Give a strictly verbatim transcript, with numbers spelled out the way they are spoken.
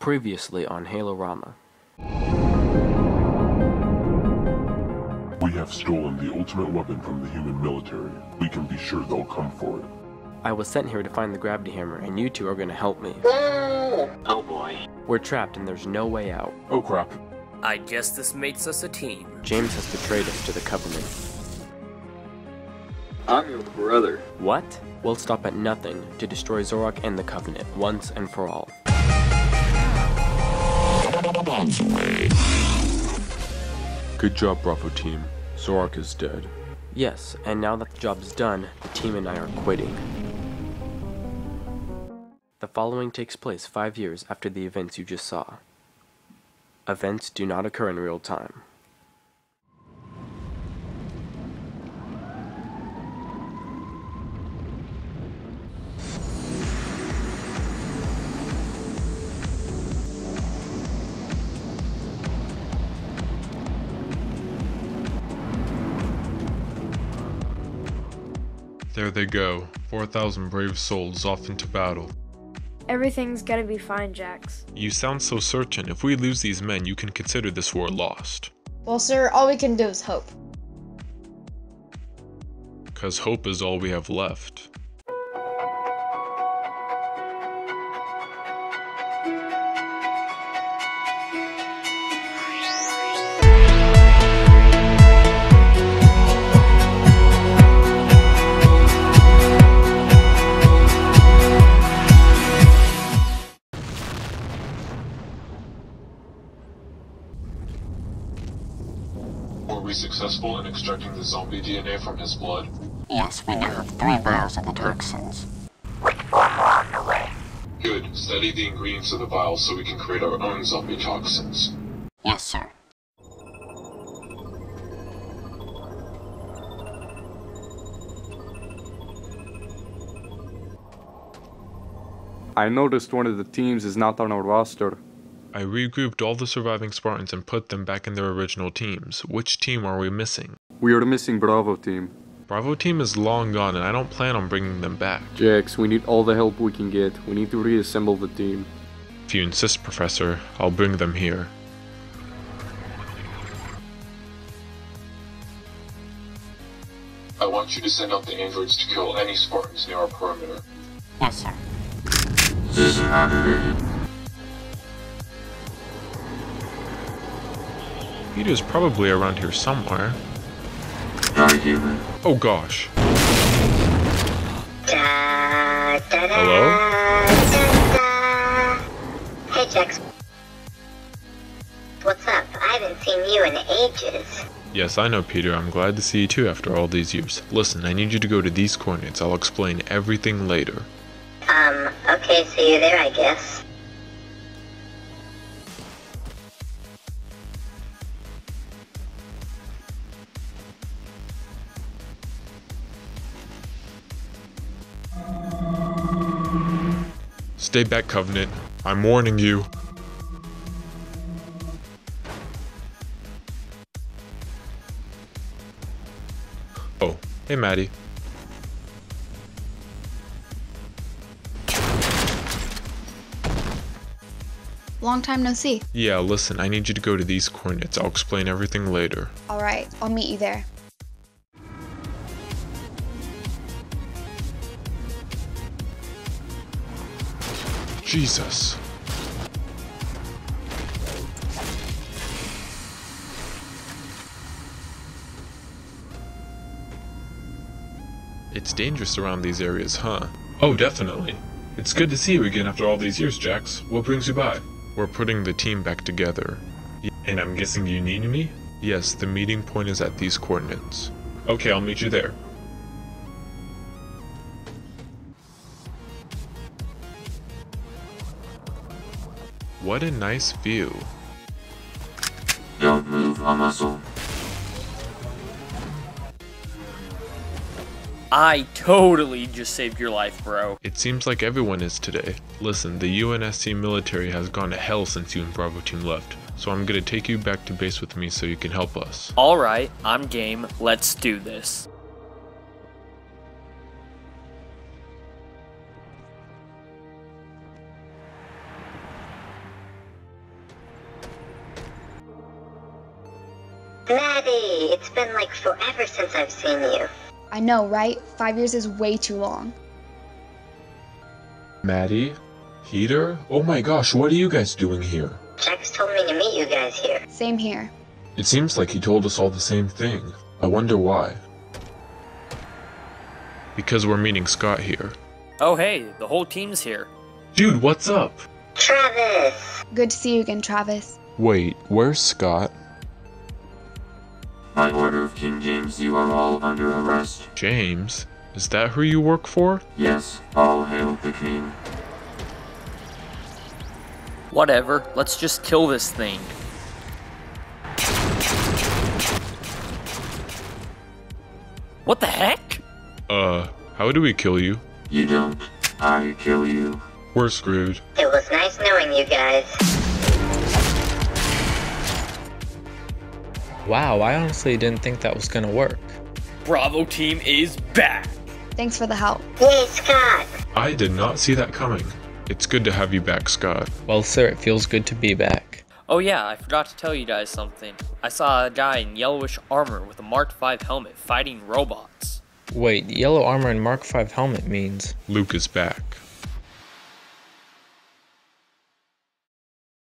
Previously on Halorama. We have stolen the ultimate weapon from the human military. We can be sure they'll come for it. I was sent here to find the gravity hammer, and you two are gonna help me. Oh boy. We're trapped and there's no way out. Oh crap. I guess this makes us a team. James has betrayed us to the Covenant. I'm your brother. What? We'll stop at nothing to destroy Zorok and the Covenant once and for all. Good job, Bravo Team. Zorok is dead. Yes, and now that the job's done, the team and I are quitting. The following takes place five years after the events you just saw. Events do not occur in real time. There they go, four thousand brave souls off into battle. Everything's gonna be fine, Jax. You sound so certain. If we lose these men, you can consider this war lost. Well, sir, all we can do is hope. 'Cause hope is all we have left. Were we successful in extracting the zombie D N A from his blood? Yes, we now have three vials of the toxins. With one more on the way. Good. Study the ingredients of the vials so we can create our own zombie toxins. Yes, sir. I noticed one of the teams is not on our roster. I regrouped all the surviving Spartans and put them back in their original teams. Which team are we missing? We are missing Bravo Team. Bravo Team is long gone and I don't plan on bringing them back. Jax, we need all the help we can get. We need to reassemble the team. If you insist, Professor, I'll bring them here. I want you to send out the androids to kill any Spartans near our perimeter. Yes, sir. This is not good. Peter's probably around here somewhere. Not human. Oh gosh. Da, da, da, hello? Da, da. Hey Jax. What's up? I haven't seen you in ages. Yes, I know, Peter. I'm glad to see you too after all these years. Listen, I need you to go to these coordinates. I'll explain everything later. Um, okay, so you're there, I guess. Stay back, Covenant. I'm warning you. Oh, hey, Maddie. Long time no see. Yeah, listen, I need you to go to these coordinates. I'll explain everything later. Alright, I'll meet you there. Jesus. It's dangerous around these areas, huh? Oh, definitely. It's good to see you again after all these years, Jax. What brings you by? We're putting the team back together. And I'm guessing you need me? Yes, the meeting point is at these coordinates. Okay, I'll meet you there. What a nice view. Don't move a muscle. I totally just saved your life, bro. It seems like everyone is today. Listen, the U N S C military has gone to hell since you and Bravo Team left, so I'm gonna take you back to base with me so you can help us. Alright, I'm game. Let's do this. Abby, it's been like forever since I've seen you. I know, right? Five years is way too long. Maddie? Peter? Oh my gosh, what are you guys doing here? Jax told me to meet you guys here. Same here. It seems like he told us all the same thing. I wonder why. Because we're meeting Scott here. Oh hey, the whole team's here. Dude, what's up? Travis! Good to see you again, Travis. Wait, where's Scott? By order of King James, you are all under arrest. James? Is that who you work for? Yes, all hail the king. Whatever, let's just kill this thing. What the heck? Uh, how do we kill you? You don't. I kill you. We're screwed. It was nice knowing you guys. Wow, I honestly didn't think that was gonna work. Bravo Team is back! Thanks for the help. Yay, Scott! I did not see that coming. It's good to have you back, Scott. Well, sir, it feels good to be back. Oh yeah, I forgot to tell you guys something. I saw a guy in yellowish armor with a Mark five helmet fighting robots. Wait, yellow armor and Mark five helmet means... Luke is back.